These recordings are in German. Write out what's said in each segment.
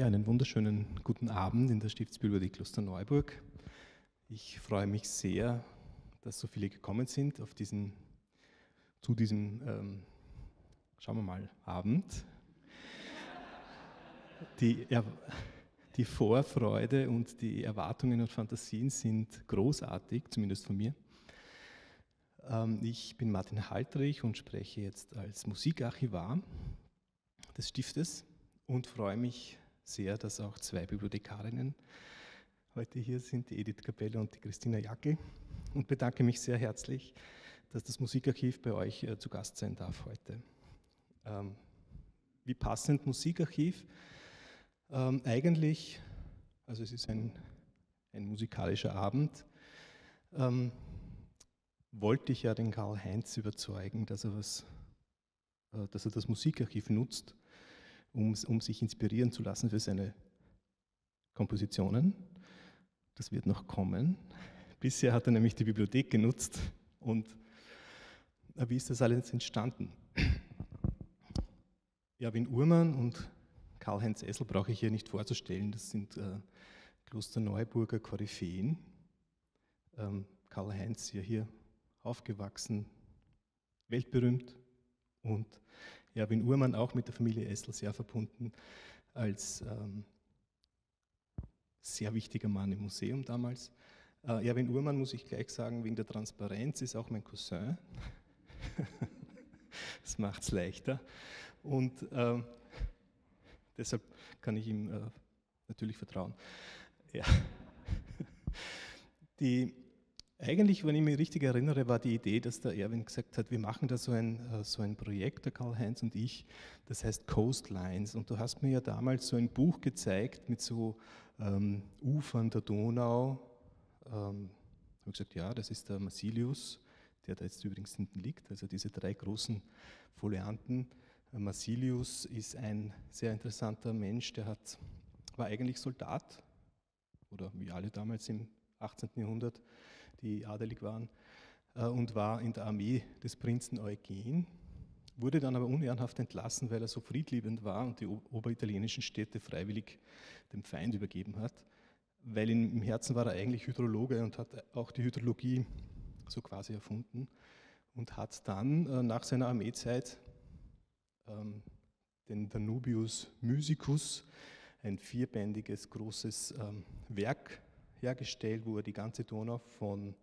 Ja, einen wunderschönen guten Abend in der Stiftsbibliothek Klosterneuburg. Ich freue mich sehr, dass so viele gekommen sind auf diesem schauen wir mal, Abend. Die Vorfreude und die Erwartungen und Fantasien sind großartig, zumindest von mir. Ich bin Martin Haltrich und spreche jetzt als Musikarchivar des Stiftes und freue mich sehr, dass auch zwei Bibliothekarinnen heute hier sind, die Edith Capelle und die Christina Jacke, und bedanke mich sehr herzlich, dass das Musikarchiv bei euch zu Gast sein darf heute. Wie passend Musikarchiv? Eigentlich, also es ist ein musikalischer Abend, wollte ich ja den Karlheinz überzeugen, dass er das Musikarchiv nutzt, um sich inspirieren zu lassen für seine Kompositionen. Das wird noch kommen. Bisher hat er nämlich die Bibliothek genutzt. Und wie ist das alles entstanden? Erwin Uhrmann und Karlheinz Essl brauche ich hier nicht vorzustellen. Das sind Klosterneuburger Koryphäen. Karlheinz ja hier aufgewachsen, weltberühmt, und Erwin Uhrmann auch mit der Familie Essl sehr verbunden, als sehr wichtiger Mann im Museum damals. Erwin Uhrmann, muss ich gleich sagen, wegen der Transparenz, ist auch mein Cousin. Das macht es leichter. Und deshalb kann ich ihm natürlich vertrauen. Ja. Eigentlich, wenn ich mich richtig erinnere, war die Idee, dass der Erwin gesagt hat, wir machen da so ein Projekt, der Karlheinz und ich, das heißt Coastlines. Und du hast mir ja damals so ein Buch gezeigt mit so Ufern der Donau. Ich habe gesagt, ja, das ist der Marsilius, der da jetzt übrigens hinten liegt. Also diese drei großen Folianten. Marsilius ist ein sehr interessanter Mensch, der war eigentlich Soldat, oder wie alle damals im 18. Jahrhundert, die adelig waren, und war in der Armee des Prinzen Eugen, wurde dann aber unehrenhaft entlassen, weil er so friedliebend war und die oberitalienischen Städte freiwillig dem Feind übergeben hat, weil im Herzen war er eigentlich Hydrologe und hat auch die Hydrologie so quasi erfunden und hat dann nach seiner Armeezeit den Danubius Mysicus, ein vierbändiges großes Werk, hergestellt, wo er die ganze Donau von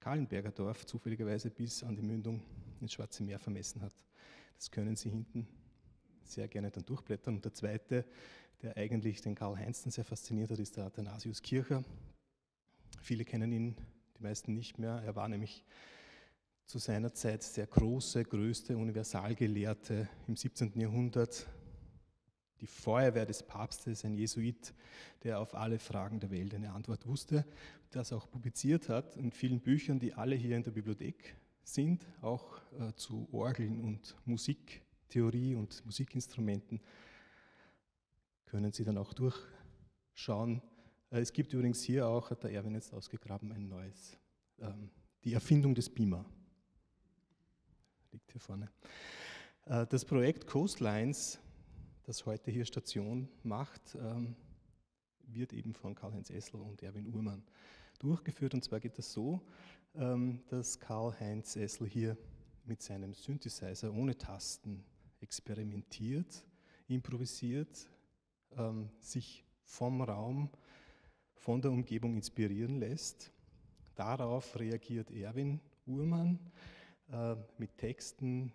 Kahlenberger Dorf zufälligerweise bis an die Mündung ins Schwarze Meer vermessen hat. Das können Sie hinten sehr gerne dann durchblättern. Und der zweite, der eigentlich den Karlheinz sehr fasziniert hat, ist der Athanasius Kircher. Viele kennen ihn, die meisten nicht mehr. Er war nämlich zu seiner Zeit der große, größte Universalgelehrte im 17. Jahrhundert, die Feuerwehr des Papstes, ein Jesuit, der auf alle Fragen der Welt eine Antwort wusste, das auch publiziert hat in vielen Büchern, die alle hier in der Bibliothek sind, auch zu Orgeln und Musiktheorie und Musikinstrumenten. Können Sie dann auch durchschauen. Es gibt übrigens hier auch, hat der Erwin jetzt ausgegraben, ein neues, die Erfindung des BIMA. Liegt hier vorne. Das Projekt Coastlines, das heute hier Station macht, wird eben von Karlheinz Essl und Erwin Uhrmann durchgeführt. Und zwar geht das so, dass Karlheinz Essl hier mit seinem Synthesizer ohne Tasten experimentiert, improvisiert, sich vom Raum, von der Umgebung inspirieren lässt. Darauf reagiert Erwin Uhrmann mit Texten,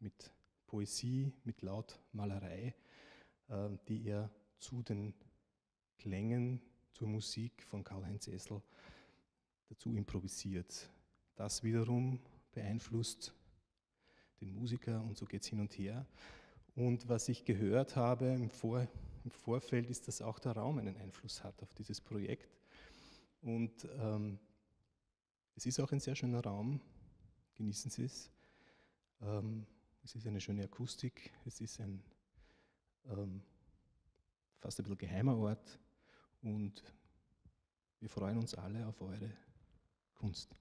mit Poesie, mit Lautmalerei, die er zu den Klängen, zur Musik von Karlheinz Essl dazu improvisiert. Das wiederum beeinflusst den Musiker, und so geht es hin und her. Und was ich gehört habe im Vorfeld, ist, dass auch der Raum einen Einfluss hat auf dieses Projekt. Und es ist auch ein sehr schöner Raum, genießen Sie es. Es ist eine schöne Akustik, es ist ein fast ein bisschen geheimer Ort, und wir freuen uns alle auf eure Kunst.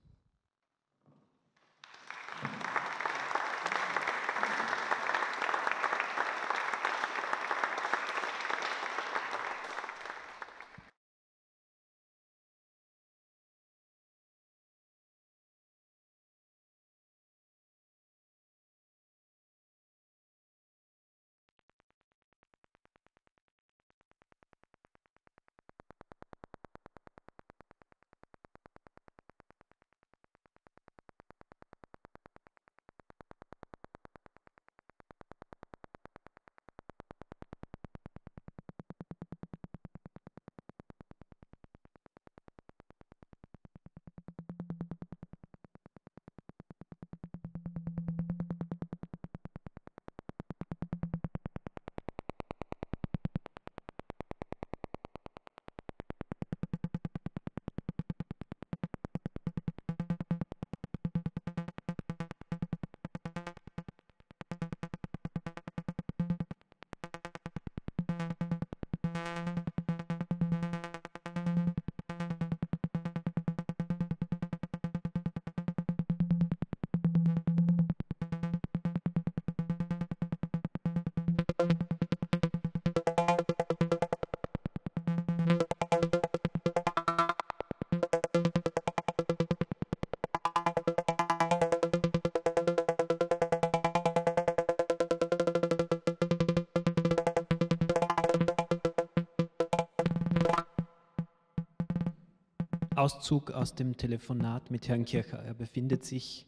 Auszug aus dem Telefonat mit Herrn Kircher. Er befindet sich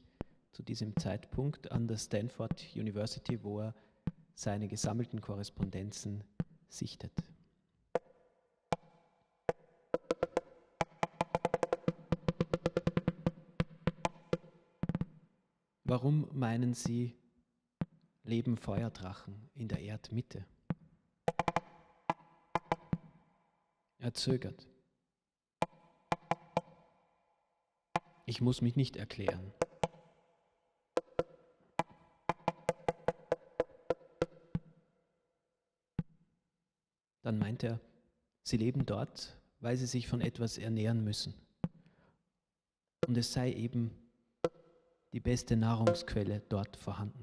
zu diesem Zeitpunkt an der Stanford University, wo er seine gesammelten Korrespondenzen sichtet. Warum, meinen Sie, leben Feuerdrachen in der Erdmitte? Er zögert. Ich muss mich nicht erklären. Dann meint er, sie leben dort, weil sie sich von etwas ernähren müssen. Und es sei eben die beste Nahrungsquelle dort vorhanden.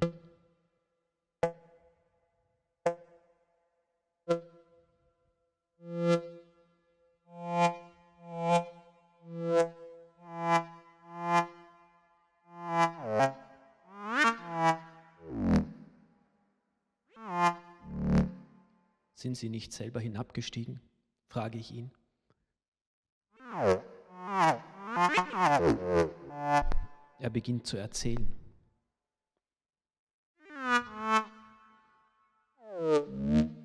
Sind Sie nicht selber hinabgestiegen? Frage ich ihn. Er beginnt zu erzählen.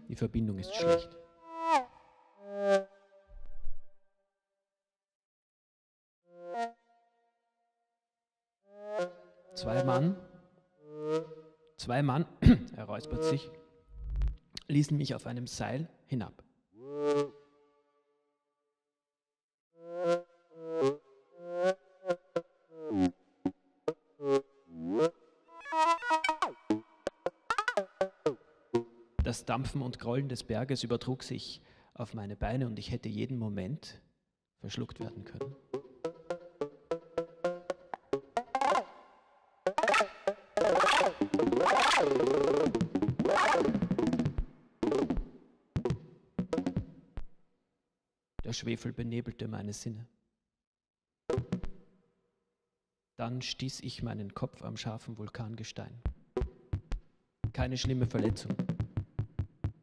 Die Verbindung ist schlecht. Zwei Mann, er räuspert sich, ließen mich auf einem Seil hinab. Das Dampfen und Grollen des Berges übertrug sich auf meine Beine und ich hätte jeden Moment verschluckt werden können. Der Schwefel benebelte meine Sinne. Dann stieß ich meinen Kopf am scharfen Vulkangestein. Keine schlimme Verletzung,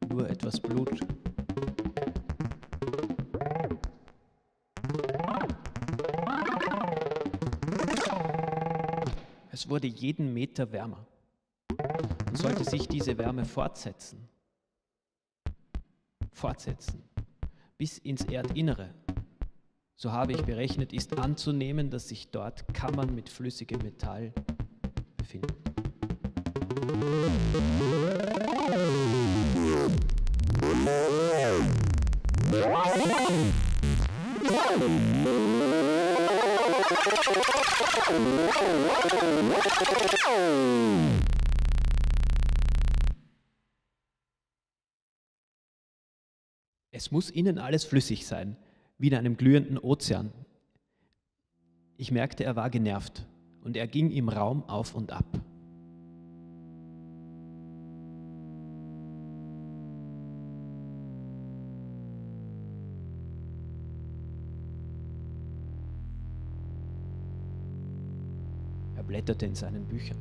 nur etwas Blut. Es wurde jeden Meter wärmer. Und sollte sich diese Wärme fortsetzen, bis ins Erdinnere. So habe ich berechnet, ist anzunehmen, dass sich dort Kammern mit flüssigem Metall befinden. Es muss innen alles flüssig sein, wie in einem glühenden Ozean. Ich merkte, er war genervt und er ging im Raum auf und ab. Er blätterte in seinen Büchern.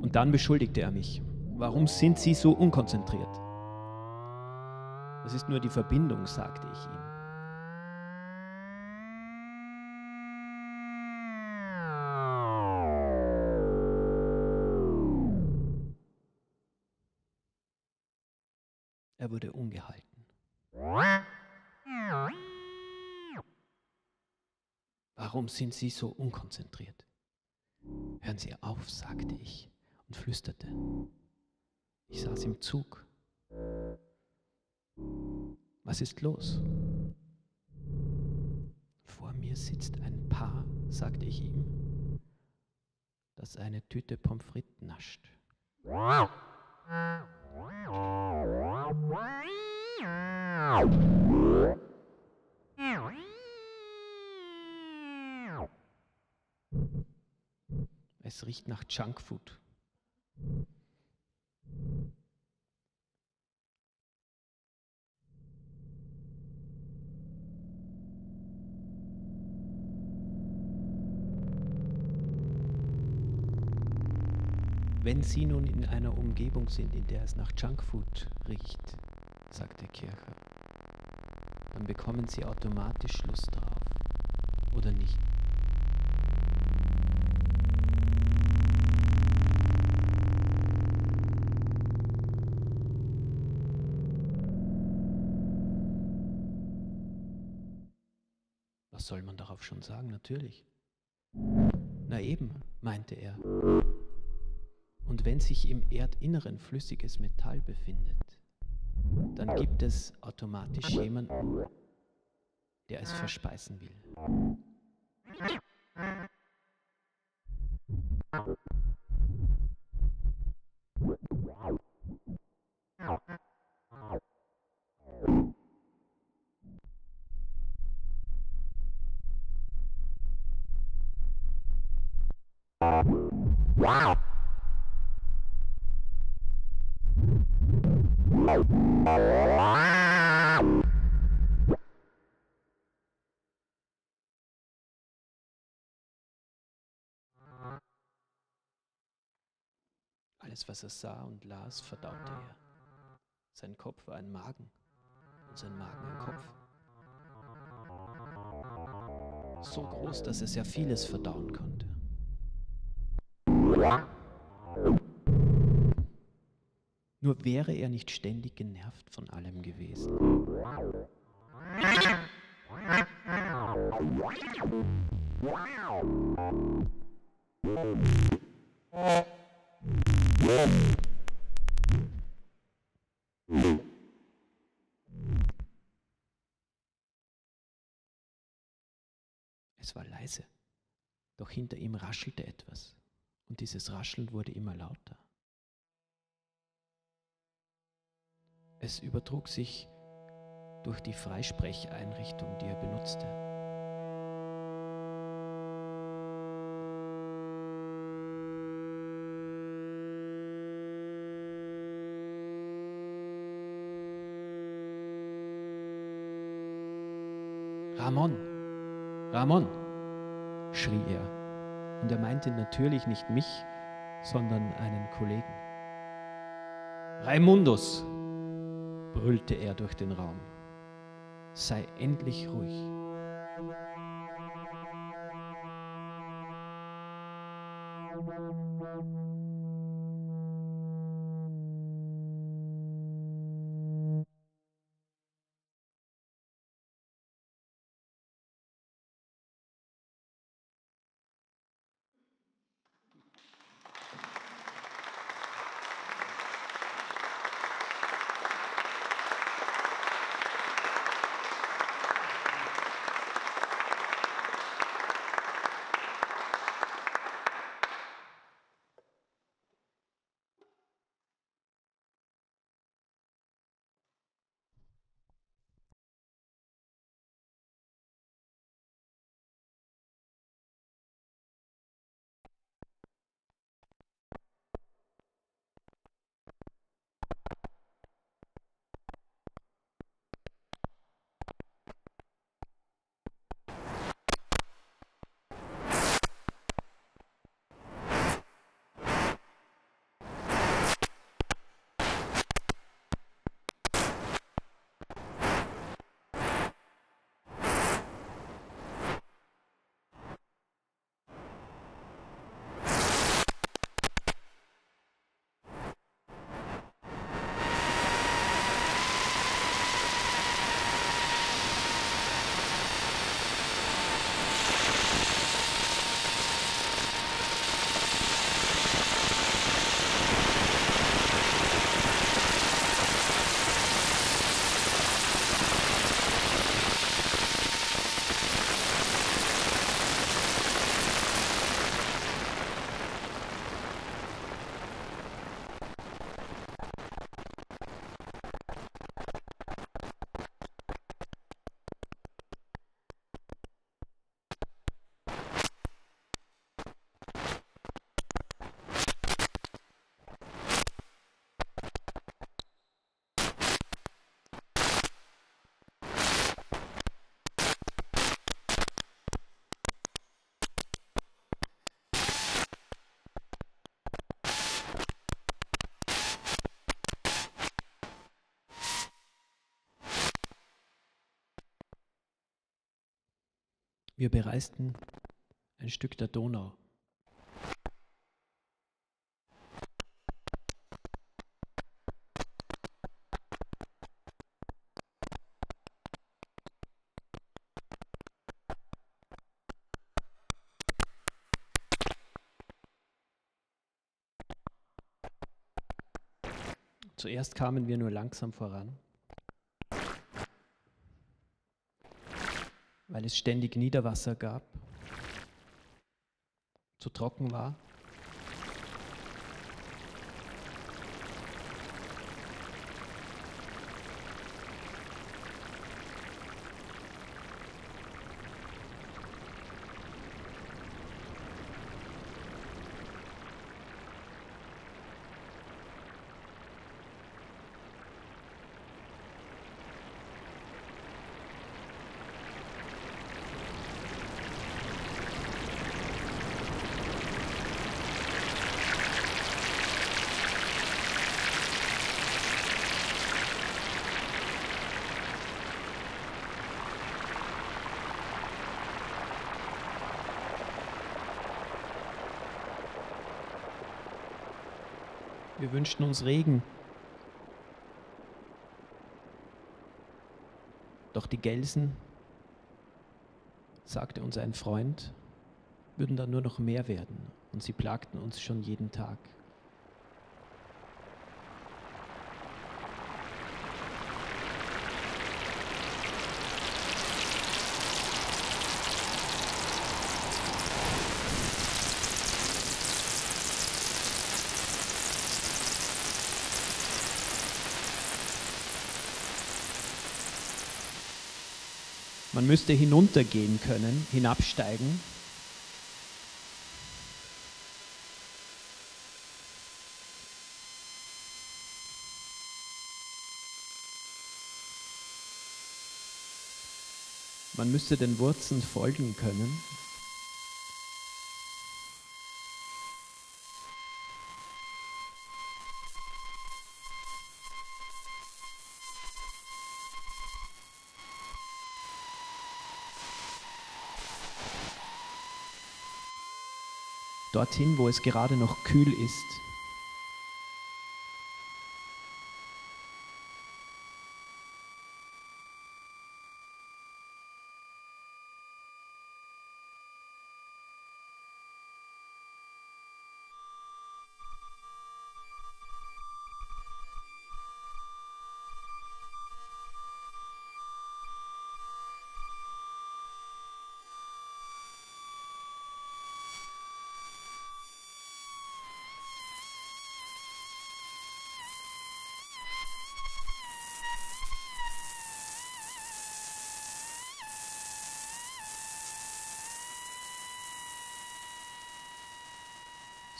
Und dann beschuldigte er mich. Warum sind Sie so unkonzentriert? Es ist nur die Verbindung, sagte ich ihm. Er wurde ungehalten. Warum sind Sie so unkonzentriert? Hören Sie auf, sagte ich. Und flüsterte. Ich saß im Zug. Was ist los? Vor mir sitzt ein Paar, sagte ich ihm, das eine Tüte Pommes frites nascht. Es riecht nach Junkfood. Wenn Sie nun in einer Umgebung sind, in der es nach Junkfood riecht, sagt der Kircher, dann bekommen Sie automatisch Lust darauf, oder nicht? Was soll man darauf schon sagen? Natürlich. Na eben, meinte er. Und wenn sich im Erdinneren flüssiges Metall befindet, dann gibt es automatisch jemanden, der es verspeisen will. Alles, was er sah und las, verdaute er. Sein Kopf war ein Magen und sein Magen ein Kopf. So groß, dass er sehr vieles verdauen konnte. Nur wäre er nicht ständig genervt von allem gewesen. Es war leise, doch hinter ihm raschelte etwas, und dieses Rascheln wurde immer lauter. Es übertrug sich durch die Freisprecheinrichtung, die er benutzte. Ramon! Ramon! Schrie er, und er meinte natürlich nicht mich, sondern einen Kollegen. Raimundus! Brüllte er durch den Raum. Sei endlich ruhig. Wir bereisten ein Stück der Donau. Zuerst kamen wir nur langsam voran, weil es ständig Niederwasser gab, zu trocken war. Wir wünschten uns Regen. Doch die Gelsen, sagte uns ein Freund, würden dann nur noch mehr werden und sie plagten uns schon jeden Tag. Man müsste hinuntergehen können, hinabsteigen. Man müsste den Wurzeln folgen können. Dorthin, wo es gerade noch kühl ist.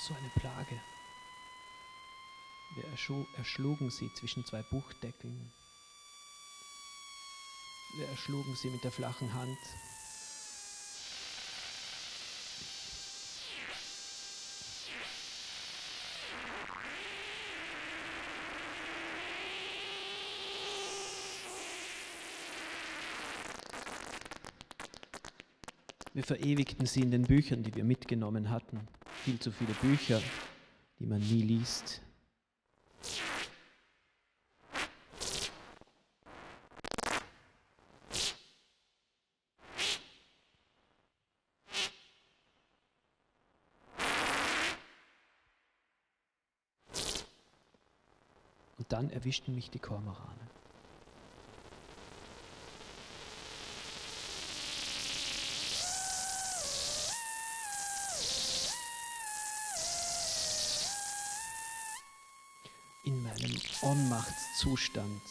So eine Plage. Wir erschlugen sie zwischen zwei Buchdeckeln. Wir erschlugen sie mit der flachen Hand. Wir verewigten sie in den Büchern, die wir mitgenommen hatten. Viel zu viele Bücher, die man nie liest. Und dann erwischten mich die Kormorane. Ohnmachtszustand,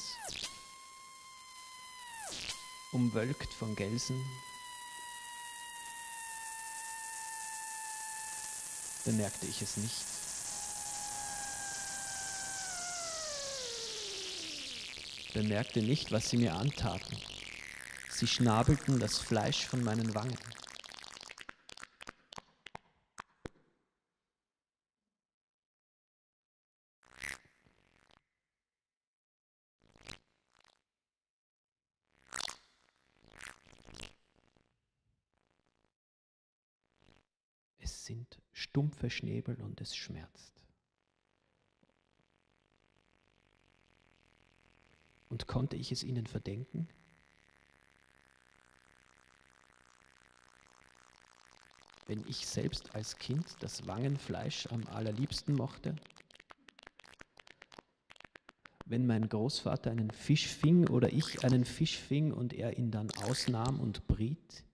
umwölkt von Gelsen, bemerkte ich es nicht. Bemerkte nicht, was sie mir antaten. Sie schnabelten das Fleisch von meinen Wangen. Es sind stumpfe Schnäbel und es schmerzt. Und konnte ich es ihnen verdenken? Wenn ich selbst als Kind das Wangenfleisch am allerliebsten mochte? Wenn mein Großvater einen Fisch fing oder ich einen Fisch fing und er ihn dann ausnahm und briet,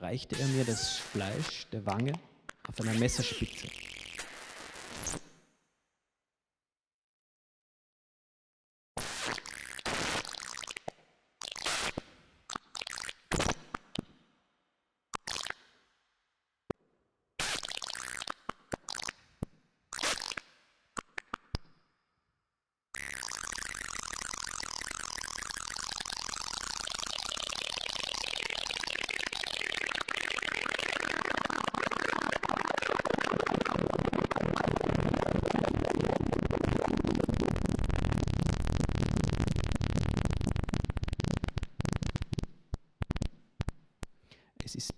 reichte er mir das Fleisch der Wange auf einer Messerspitze.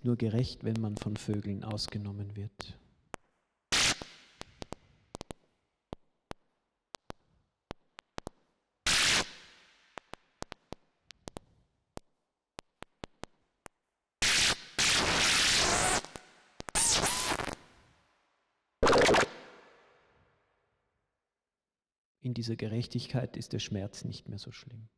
Nur gerecht, wenn man von Vögeln ausgenommen wird. In dieser Gerechtigkeit ist der Schmerz nicht mehr so schlimm.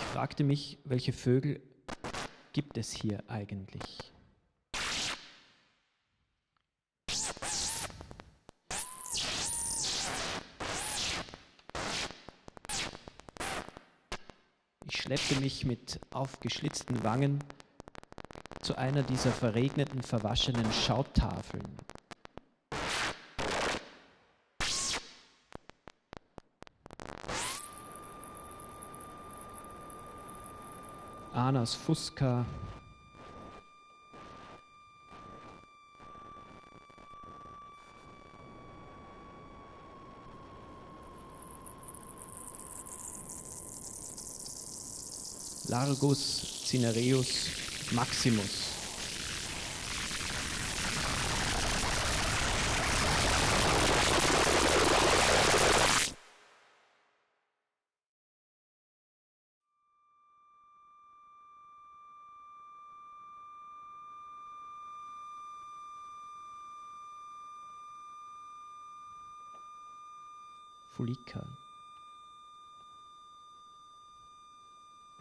Ich fragte mich, welche Vögel gibt es hier eigentlich? Ich schleppte mich mit aufgeschlitzten Wangen zu einer dieser verregneten, verwaschenen Schautafeln. Anas Fusca, Largus Cinereus Maximus.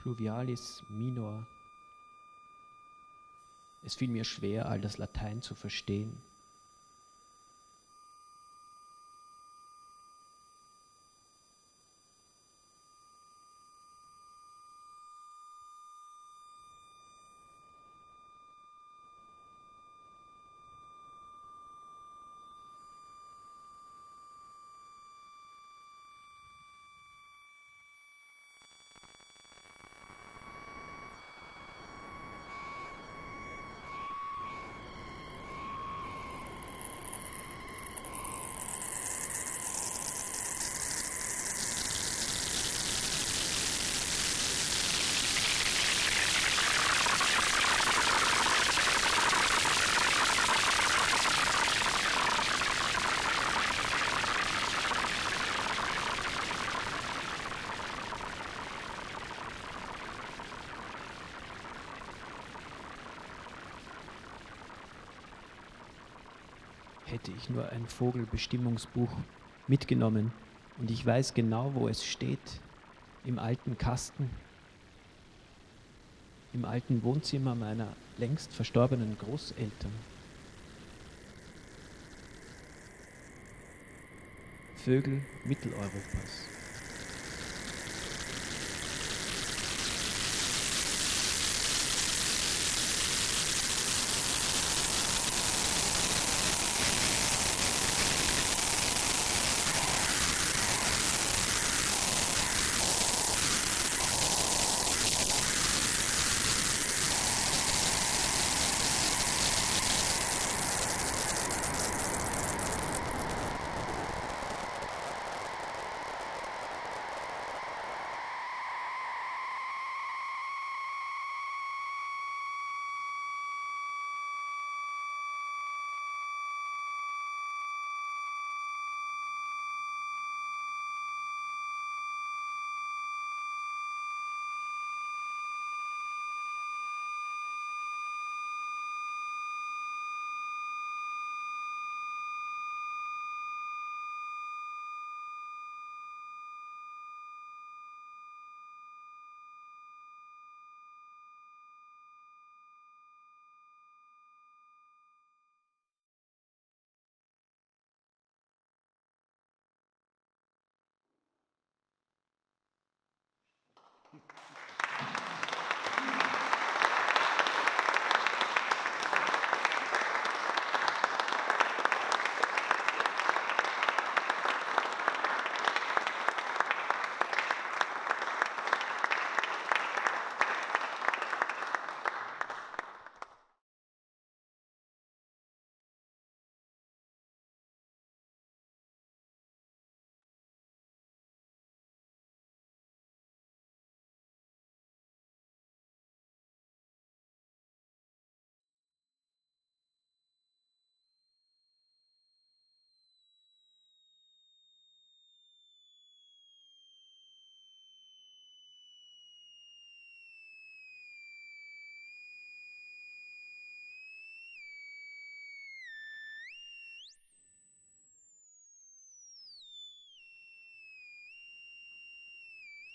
Pluvialis minor. Es fiel mir schwer, all das Latein zu verstehen. Hätte ich nur ein Vogelbestimmungsbuch mitgenommen und ich weiß genau, wo es steht, im alten Kasten, im alten Wohnzimmer meiner längst verstorbenen Großeltern. Vögel Mitteleuropas.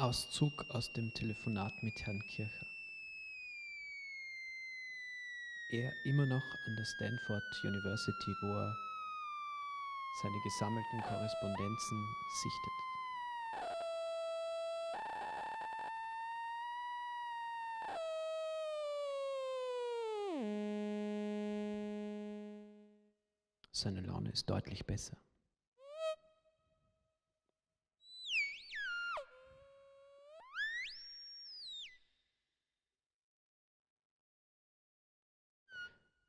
Auszug aus dem Telefonat mit Herrn Kircher. Er immer noch an der Stanford University, wo er seine gesammelten Korrespondenzen sichtet. Seine Laune ist deutlich besser.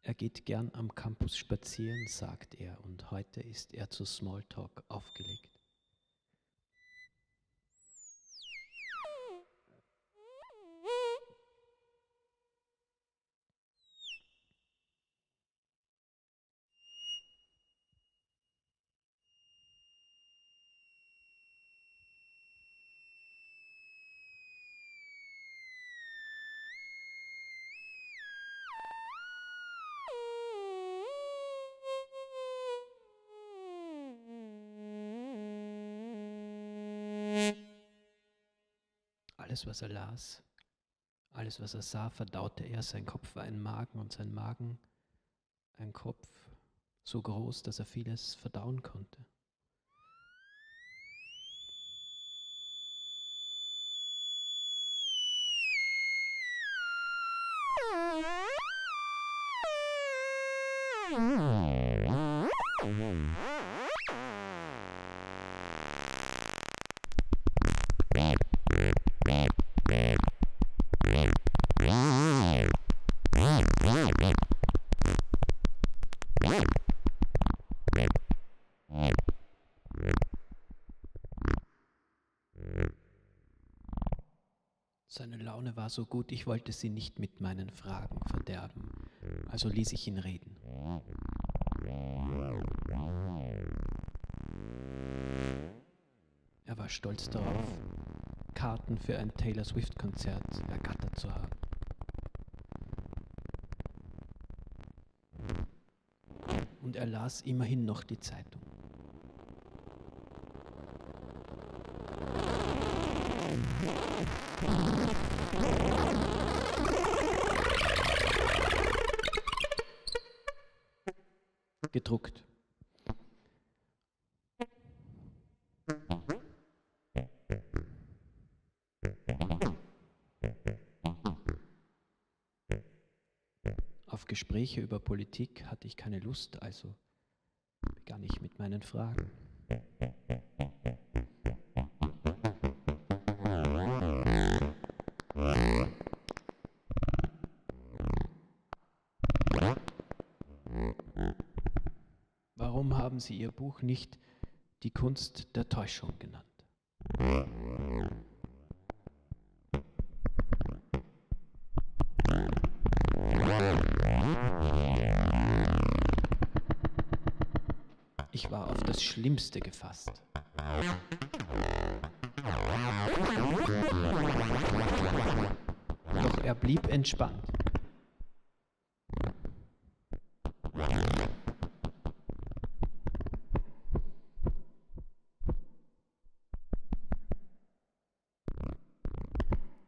Er geht gern am Campus spazieren, sagt er, und heute ist er zu Smalltalk aufgelegt. Alles, was er las, alles, was er sah, verdaute er. Sein Kopf war ein Magen und sein Magen ein Kopf, so groß, dass er vieles verdauen konnte. Seine Laune war so gut, ich wollte sie nicht mit meinen Fragen verderben, also ließ ich ihn reden. Er war stolz darauf, Karten für ein Taylor Swift-Konzert ergattert zu haben. Und er las immerhin noch die Zeitung. Gedruckt. Auf Gespräche über Politik hatte ich keine Lust, also begann ich mit meinen Fragen. Warum haben Sie Ihr Buch nicht die Kunst der Täuschung genannt? Ich war auf das Schlimmste gefasst. Doch er blieb entspannt.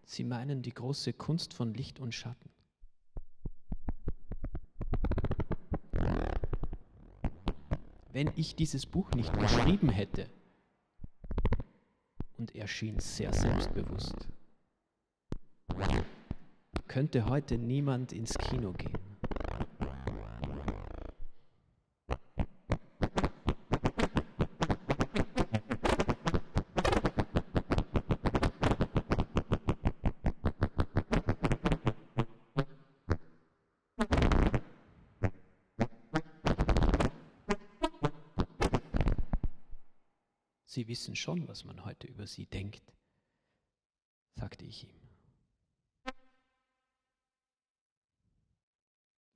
Sie meinen die große Kunst von Licht und Schatten. Wenn ich dieses Buch nicht geschrieben hätte, und er schien sehr selbstbewusst, könnte heute niemand ins Kino gehen. Sie wissen schon, was man heute über Sie denkt, sagte ich ihm.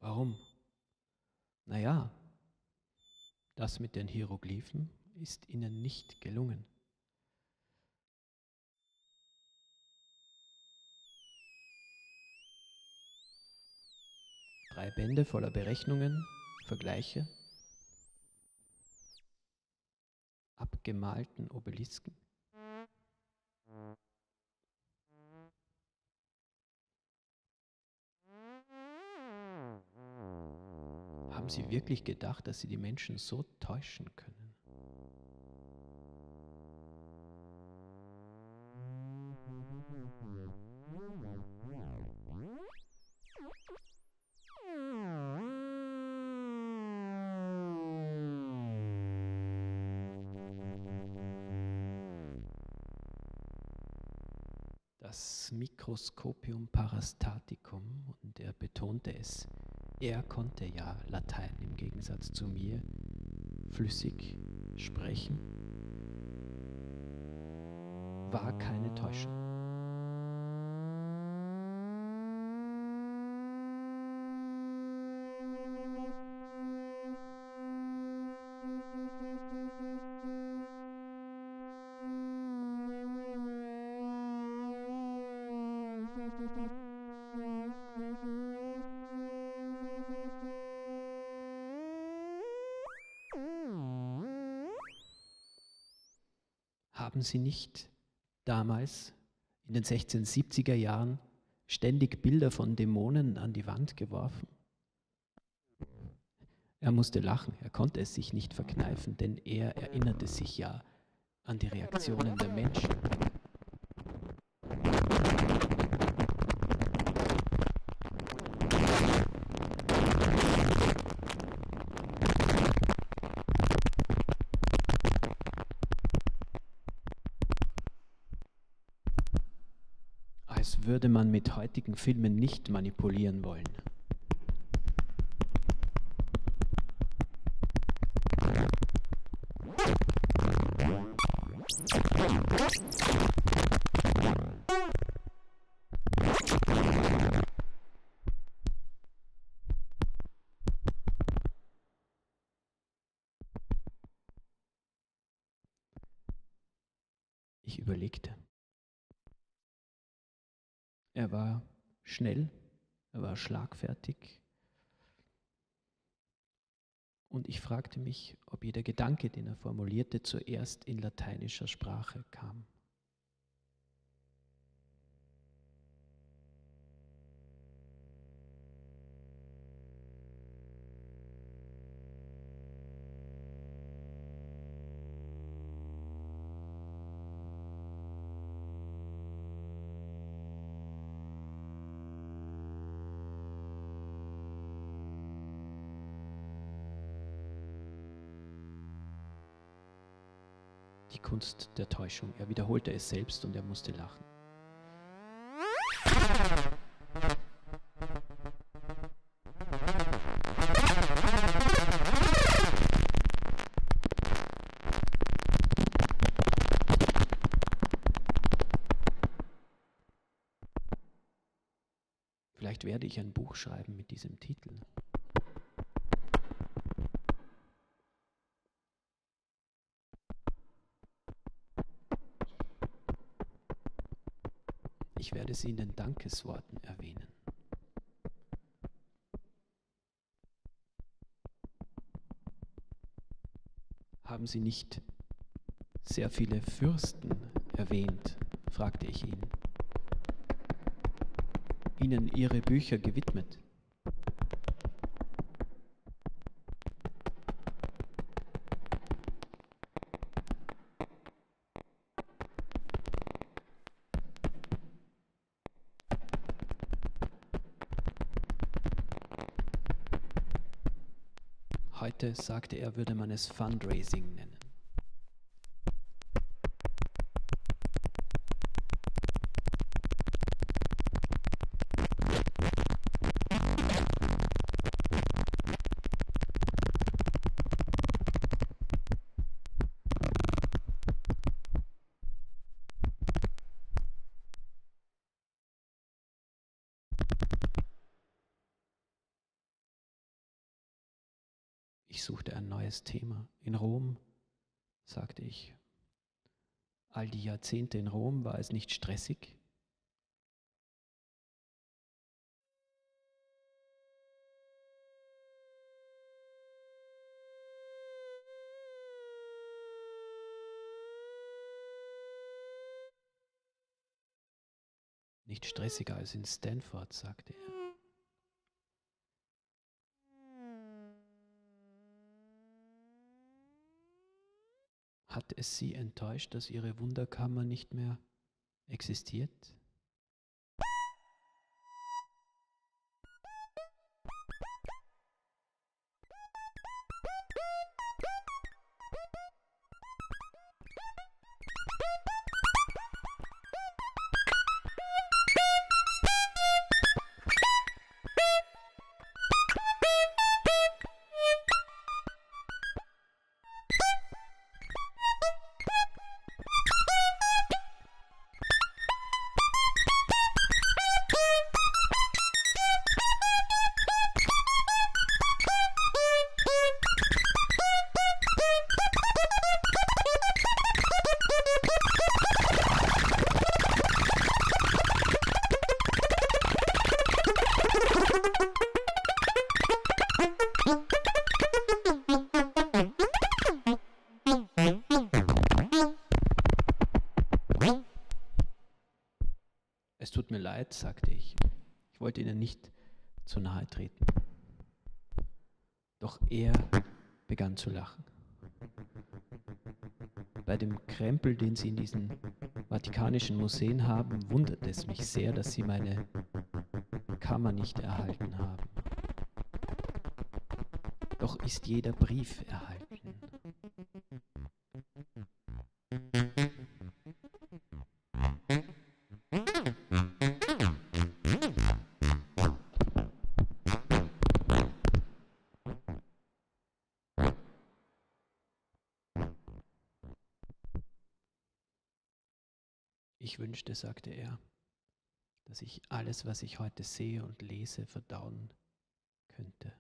Warum? Naja, das mit den Hieroglyphen ist Ihnen nicht gelungen. Drei Bände voller Berechnungen, Vergleiche, abgemalten Obelisken, Haben sie wirklich gedacht, dass sie die Menschen so täuschen können? Das Mikroskopium parastaticum, und er betonte es, er konnte ja Latein im Gegensatz zu mir flüssig sprechen, war keine Täuschung. Haben Sie nicht damals in den 1670er Jahren ständig Bilder von Dämonen an die Wand geworfen? Er musste lachen, er konnte es sich nicht verkneifen, denn er erinnerte sich ja an die Reaktionen der Menschen. Würde man mit heutigen Filmen nicht manipulieren wollen. Ich überlegte. Er war schnell, er war schlagfertig. Und ich fragte mich, ob jeder Gedanke, den er formulierte, zuerst in lateinischer Sprache kam. Die Kunst der Täuschung. Er wiederholte es selbst und er musste lachen. Vielleicht werde ich ein Buch schreiben mit diesem Titel. Ich werde sie in den Dankesworten erwähnen. Haben Sie nicht sehr viele Fürsten erwähnt? Fragte ich ihn. Ihnen Ihre Bücher gewidmet? Heute, sagte er, würde man es Fundraising nennen. Ich suchte ein neues Thema. In Rom, sagte ich. All die Jahrzehnte in Rom, war es nicht stressig? Nicht stressiger als in Stanford, sagte er. Hat es Sie enttäuscht, dass Ihre Wunderkammer nicht mehr existiert? Es tut mir leid, sagte ich. Ich wollte Ihnen nicht zu nahe treten. Doch er begann zu lachen. Bei dem Krempel, den Sie in diesen vatikanischen Museen haben, wundert es mich sehr, dass Sie meine Kammer nicht erhalten haben. Doch ist jeder Brief erhalten. Ich wünschte, sagte er, dass ich alles, was ich heute sehe und lese, verdauen könnte.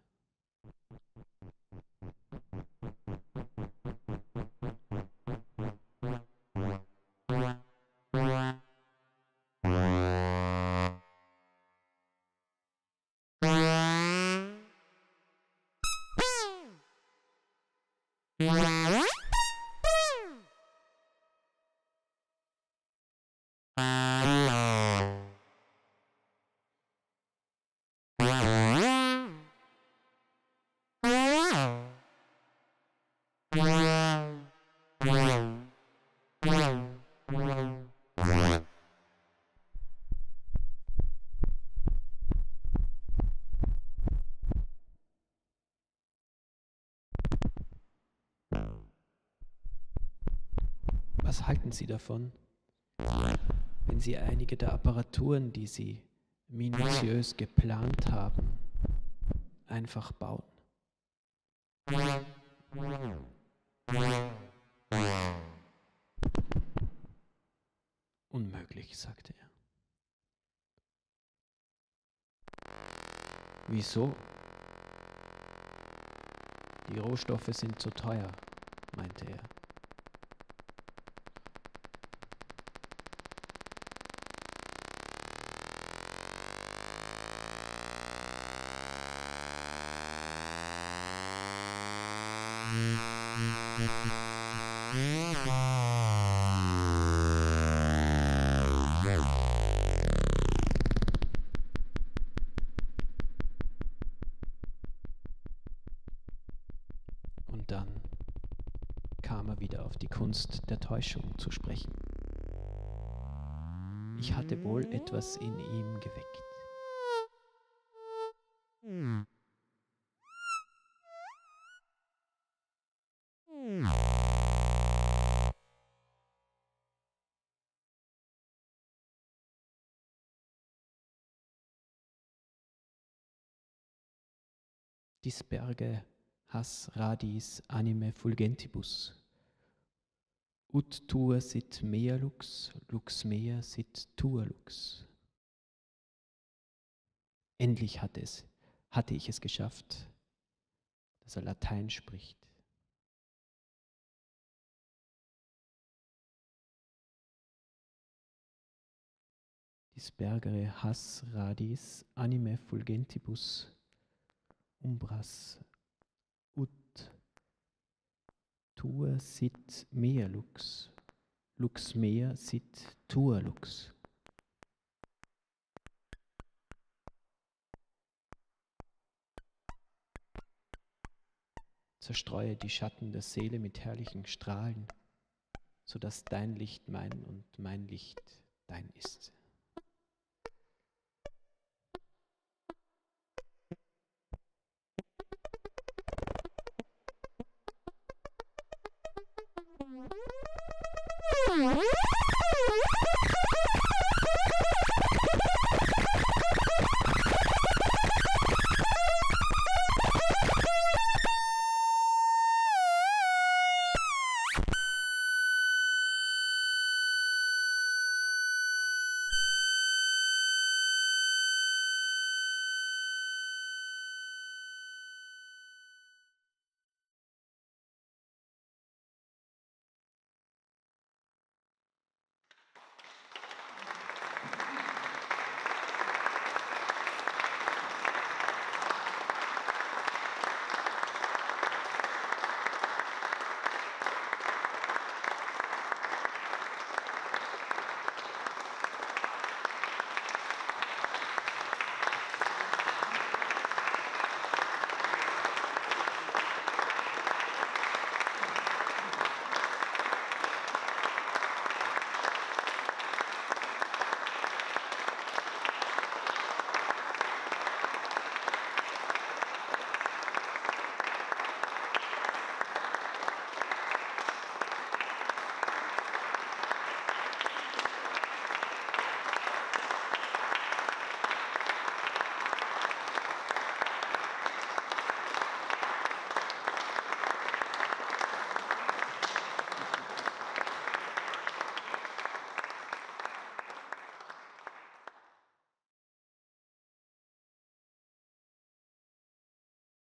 Was halten Sie davon, wenn Sie einige der Apparaturen, die Sie minutiös geplant haben, einfach bauen? Unmöglich, sagte er. Wieso? Die Rohstoffe sind zu teuer, meinte er. Und dann kam er wieder auf die Kunst der Täuschung zu sprechen. Ich hatte wohl etwas in ihm geweckt. Disperge has radis anime fulgentibus, ut tua sit mea lux, lux mea sit tua lux. Endlich hatte ich es geschafft, dass er Latein spricht. Dispergere has radis anime fulgentibus, umbras ut tua sit mea lux, lux mea sit tua lux. Zerstreue die Schatten der Seele mit herrlichen Strahlen, sodass dein Licht mein und mein Licht dein ist.